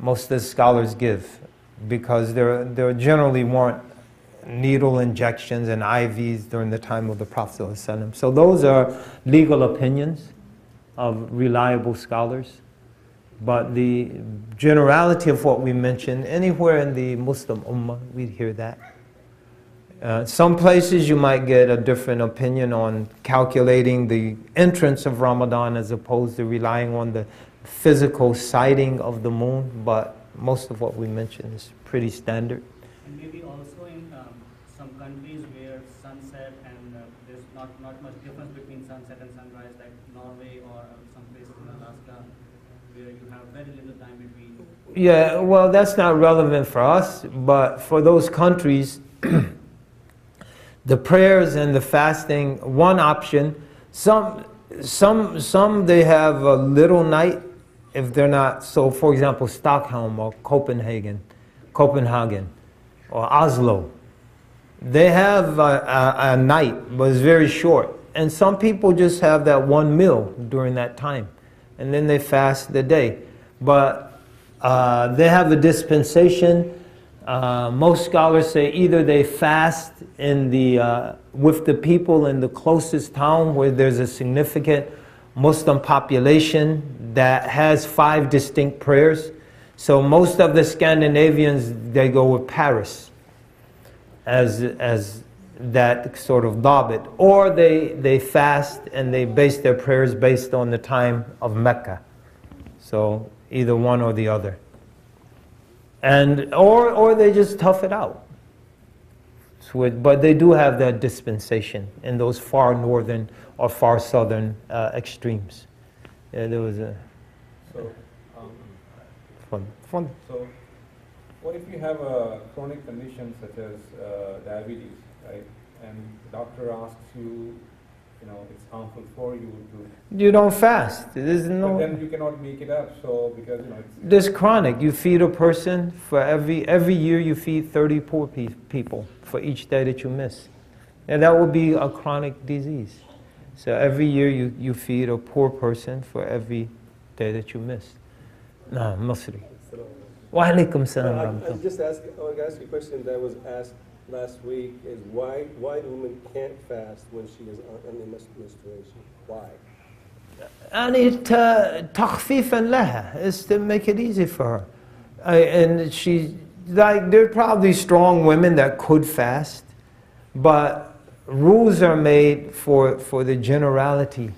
most of the scholars give, because there generally weren't needle injections and IVs during the time of the Prophet ﷺ. So those are legal opinions of reliable scholars. But the generality of what we mentioned, anywhere in the Muslim Ummah, we'd hear that. Some places you might get a different opinion on calculating the entrance of Ramadan as opposed to relying on the physical sighting of the moon, but most of what we mentioned is pretty standard. And maybe also in some countries where sunset and there's not much difference between sunset and sunrise, like Norway or some places in Alaska, where you have very little time between. Yeah, well, that's not relevant for us, but for those countries, the prayers and the fasting, one option. Some they have a little night if they're not. So, for example, Stockholm or Copenhagen or Oslo, they have a night, but it's very short. And some people just have that one meal during that time, and then they fast the day. But they have a dispensation. Most scholars say either they fast in the, with the people in the closest town where there's a significant Muslim population that has 5 distinct prayers. So most of the Scandinavians, they go with Paris as that sort of dhabit. Or they fast and they base their prayers based on the time of Mecca. So either one or the other. And, or they just tough it out. So but they do have that dispensation in those far northern or far southern extremes. Yeah, there was a... So, what if you have a chronic condition such as diabetes, right? And the doctor asks you, you know, it's harmful for you to... You don't fast. There's no... But then you cannot make it up, so because, you know... It's this chronic. You feed a person for every year you feed 30 poor people for each day that you miss. And that would be a chronic disease. So every year you feed a poor person for every day that you miss. No, Masri. Wa alaikum salam wa rahmatullah. I just asked a question that was asked last week, is why do women can't fast when she is on the menstruation? Why? And takhfifan laha, is to make it easy for her. And she, like, there are probably strong women that could fast, but rules are made for the generality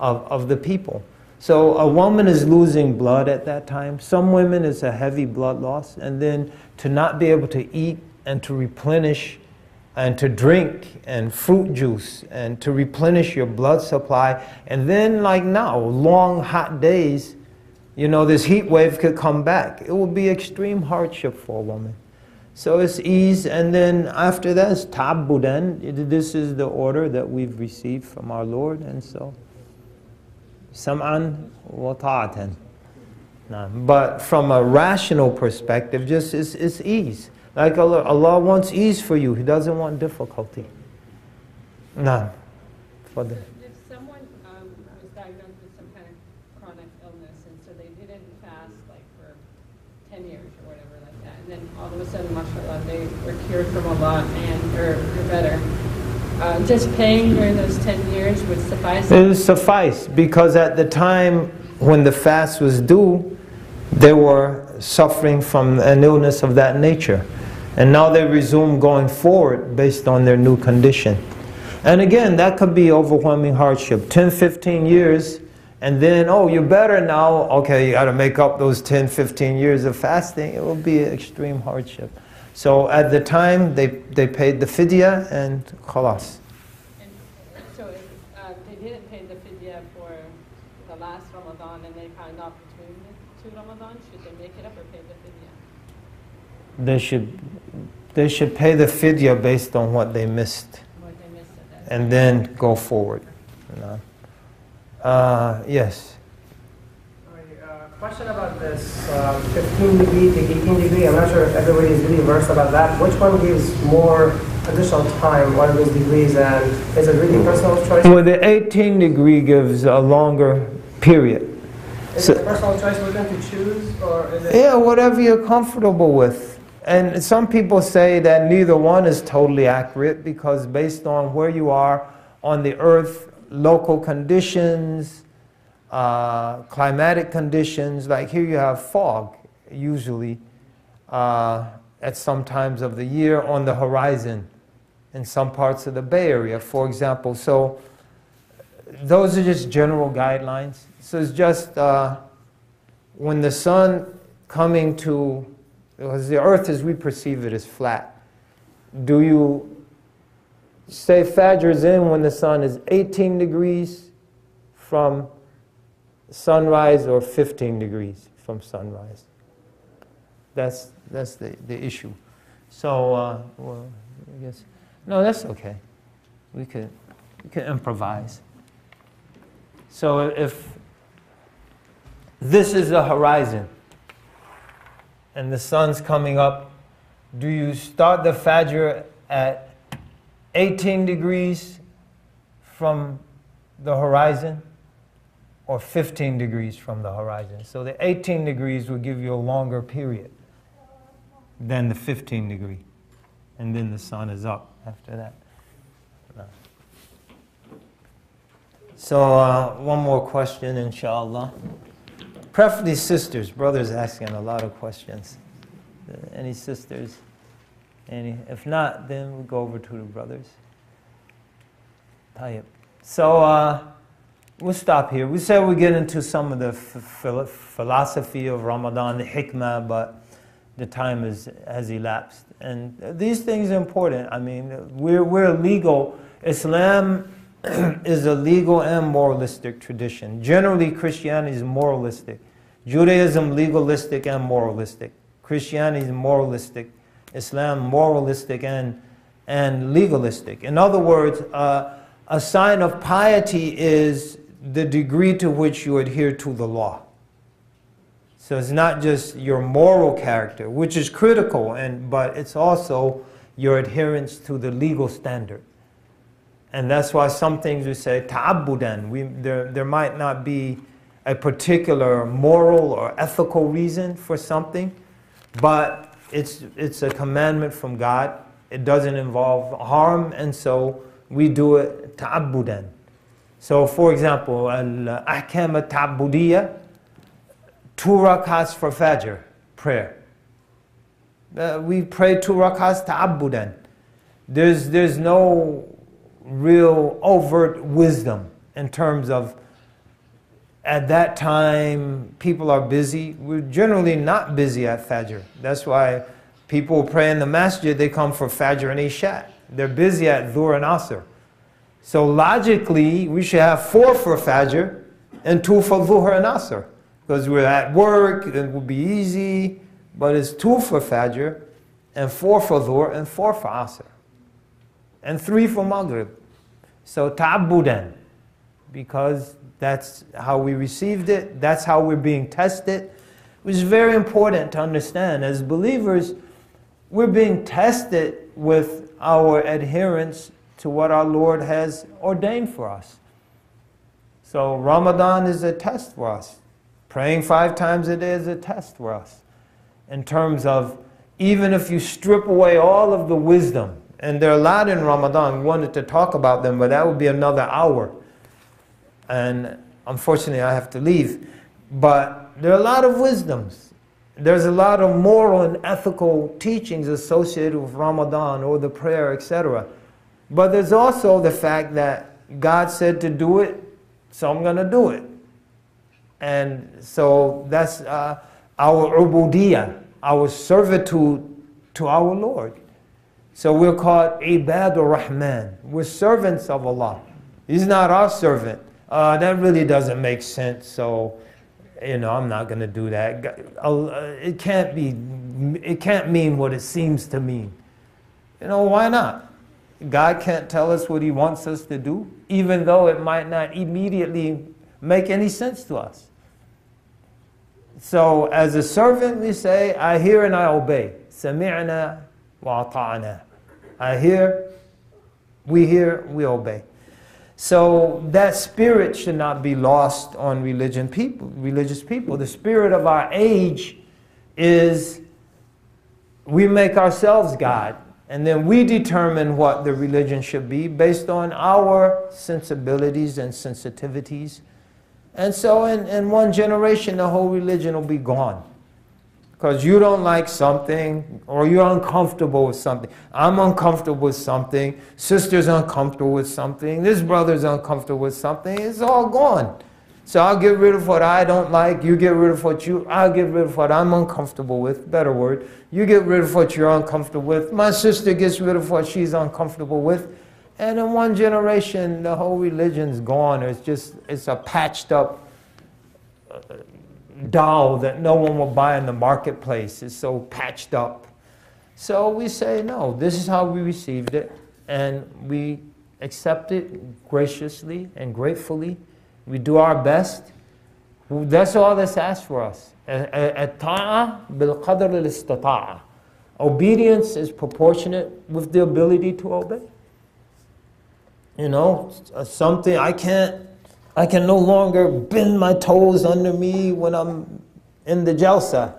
of the people. So a woman is losing blood at that time. Some women, it's a heavy blood loss. And then to not be able to eat and to replenish and to drink and fruit juice and to replenish your blood supply. And then like now, long hot days, you know, this heat wave could come back. It would be extreme hardship for a woman. So it's ease. And then after that, it's ta'budan. This is the order that we've received from our Lord. And so... Sam'an wa ta'atan. But from a rational perspective, just it's ease. Like Allah wants ease for you. He doesn't want difficulty. Nah. For the... If someone was diagnosed with some kind of chronic illness, and so they didn't fast like for 10 years or whatever like that, and then all of a sudden, MashaAllah, they were cured from Allah and they're better. Just paying during those 10 years would suffice? It would suffice, because at the time when the fast was due, they were suffering from an illness of that nature. And now they resume going forward based on their new condition. And again, that could be overwhelming hardship. 10, 15 years, and then, oh, you're better now. Okay, you got to make up those 10, 15 years of fasting. It will be extreme hardship. So at the time, they paid the fidya and khalas. And so if, they didn't pay the fidya for the last Ramadan and they found out between the 2 Ramadans, should they make it up or pay the fidya? They should pay the fidya based on what they missed. What they missed at that and then go forward. Yes? Question about this 15 degree to 18 degree. I'm not sure if everybody is really versed about that. Which one gives more additional time, one of those degrees, and is it really personal choice? Well, the 18 degree gives a longer period. Is it a personal choice for them to choose, or is it? Yeah, whatever you're comfortable with. And some people say that neither one is totally accurate, because based on where you are on the earth, local conditions, climatic conditions, like here you have fog usually at some times of the year on the horizon in some parts of the Bay Area, for example. So those are just general guidelines. So it's just when the sun coming to, because the earth as we perceive it is flat, do you say Fajr is in when the sun is 18 degrees from sunrise, or 15 degrees from sunrise? That's the issue. So, well, I guess, no, that's okay. We could improvise. So if this is the horizon and the sun's coming up, do you start the Fajr at 18 degrees from the horizon or 15 degrees from the horizon? So the 18 degrees will give you a longer period than the 15 degree. And then the sun is up after that. So one more question, inshallah. Preferably sisters. Brothers asking a lot of questions. Any sisters? Any? If not, then we'll go over to the brothers. Tayyib. So we'll stop here. We said we'll get into some of the philosophy of Ramadan, the hikmah, but the time has elapsed. And these things are important. I mean, we're legal. Islam is a legal and moralistic tradition. Generally, Christianity is moralistic. Judaism, legalistic and moralistic. Christianity is moralistic. Islam, moralistic and legalistic. In other words, a sign of piety is the degree to which you adhere to the law. So it's not just your moral character, which is critical, but it's also your adherence to the legal standard. And that's why some things we say ta'abbudan. There might not be a particular moral or ethical reason for something, but it's a commandment from God. It doesn't involve harm, and so we do it ta'abbudan. So for example, al-ahkam al-ta'abbudiyya, 2 rakats for Fajr prayer. We pray 2 rakats ta'abbudan. There's no real overt wisdom in terms of at that time people are busy. We're generally not busy at Fajr. That's why people pray in the masjid, they come for Fajr and Isha. They're busy at Dhuhr and Asr. So logically we should have 4 for Fajr and 2 for Dhuhr and Asr, because we're at work, it will be easy. But it's 2 for Fajr and 4 for Dhuhr and 4 for Asr and 3 for Maghrib. So ta'abbudan, because that's how we received it, that's how we're being tested. Which is very important to understand. As believers, we're being tested with our adherence to what our Lord has ordained for us. So Ramadan is a test for us. Praying 5 times a day is a test for us. In terms of, even if you strip away all of the wisdom, and there are a lot in Ramadan, we wanted to talk about them, but that would be another hour. And unfortunately, I have to leave. But there are a lot of wisdoms. There's a lot of moral and ethical teachings associated with Ramadan or the prayer, etc. But there's also the fact that God said to do it, so I'm going to do it. And so that's our ubudiyah, our servitude to our Lord. So we're called Ibadur Rahman. We're servants of Allah. He's not our servant. That really doesn't make sense, so I'm not going to do that. It can't mean what it seems to mean. Why not? God can't tell us what He wants us to do, even though it might not immediately make any sense to us. So as a servant, we say, I hear and I obey. Sami'na wa ata'na. I hear, we hear, we obey. So that spirit should not be lost on religious people. The spirit of our age is we make ourselves God, and then we determine what the religion should be based on our sensibilities and sensitivities. And so in one generation, the whole religion will be gone. Because you don't like something, or you're uncomfortable with something. I'm uncomfortable with something. Sister's uncomfortable with something. This brother's uncomfortable with something. It's all gone. So I'll get rid of what I don't like. You get rid of what you... I'll get rid of what I'm uncomfortable with. Better word. You get rid of what you're uncomfortable with. My sister gets rid of what she's uncomfortable with. And in one generation, the whole religion's gone. It's just... it's a patched up... doll that no one will buy in the marketplace. Is so patched up. So we say, no, this is how we received it, and we accept it graciously and gratefully. We do our best. That's all that's asked for us. Obedience is proportionate with the ability to obey. You know, something I can no longer bend my toes under me when I'm in the jalsa.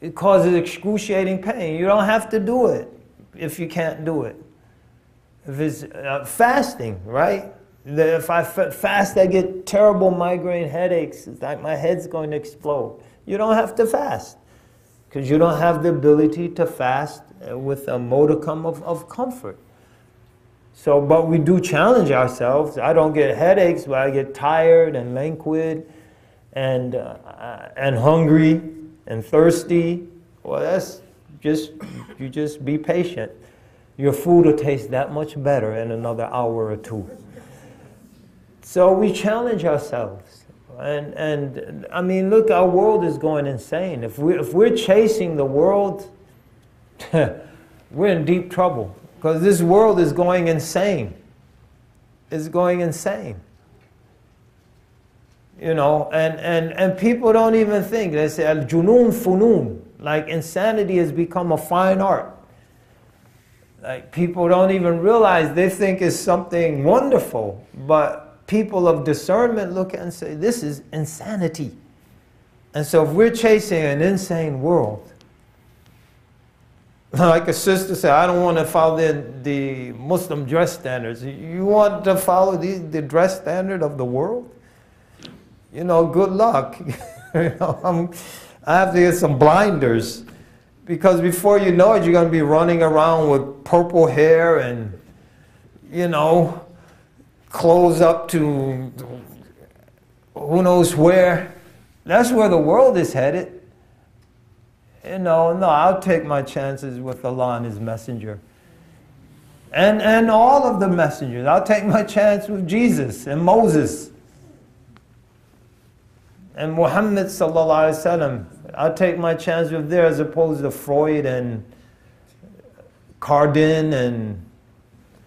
It causes excruciating pain. You don't have to do it if you can't do it. If it's fasting, right? If I fast, I get terrible migraine headaches. It's like my head's going to explode. You don't have to fast because you don't have the ability to fast with a modicum of comfort. So, but we do challenge ourselves. I don't get headaches, but I get tired and languid and hungry and thirsty. Well, that's just, you just be patient. Your food will taste that much better in another hour or two. So we challenge ourselves. And I mean, look, our world is going insane. If we're chasing the world, we're in deep trouble. Because this world is going insane. It's going insane. You know, and people don't even think. They say, al-junun funun. Like, insanity has become a fine art. Like, people don't even realize. They think it's something wonderful. But people of discernment look at it and say, this is insanity. And so if we're chasing an insane world, like a sister said, I don't want to follow the Muslim dress standards. You want to follow the dress standard of the world? You know, good luck. You know, I have to get some blinders. Because before you know it, you're going to be running around with purple hair and, you know, clothes up to who knows where. That's where the world is headed. You know, no, I'll take my chances with Allah and His Messenger. And all of the messengers. I'll take my chance with Jesus and Moses. And Muhammad sallallahu alaihi wasallam. I'll take my chance with there as opposed to Freud and Cardin and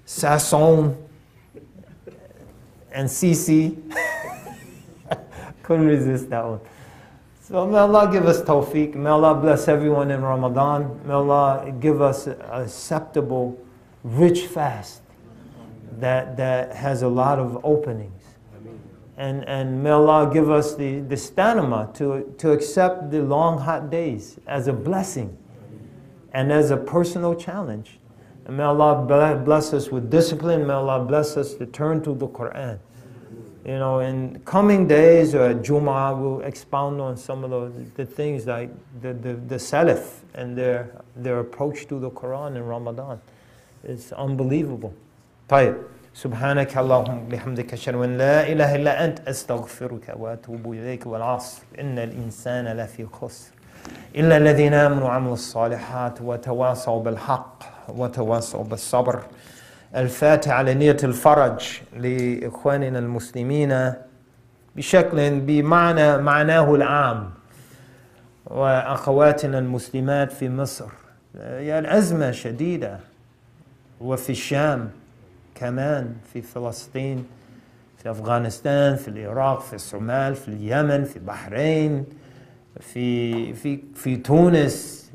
Sasson and Sisi. Couldn't resist that one. So may Allah give us tawfiq. May Allah bless everyone in Ramadan. May Allah give us an acceptable, rich fast that has a lot of openings. And may Allah give us the stamina to accept the long hot days as a blessing and as a personal challenge. And may Allah bless us with discipline. May Allah bless us to turn to the Quran. You know, in coming days or Jum'ah, we'll expound on some of the things like the Salaf and their approach to the Quran in Ramadan. It's unbelievable. Tayyib. Subhanaka Allahumma bihamdika ashhadu an la ilaha illa ant astaghfiruka wa atubu ilayka wal 'asr innal insana lafi khusr illa alladhina amanu wa 'amilus salihat wa tawasaw bil haqq wa tawasaw bis sabr. الفاتحة على نية الفرج لإخواننا المسلمين بشكل بمعناه العام وأخواتنا المسلمات في مصر. يعني أزمة شديدة وفي الشام كمان، في فلسطين، في أفغانستان، في العراق، في الصومال، في اليمن، في بحرين، في في في تونس،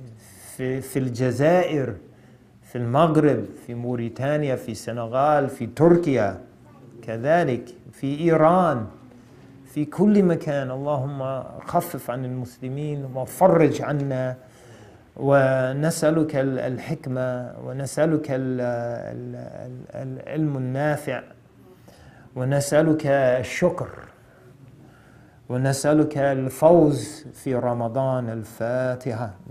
في الجزائر، في المغرب، في موريتانيا، في السنغال، في تركيا كذلك، في إيران، في كل مكان. اللهم خفف عن المسلمين وفرج عنا، ونسألك الحكمة، ونسألك العلم النافع، ونسألك الشكر، ونسألك الفوز في رمضان. الفاتحة.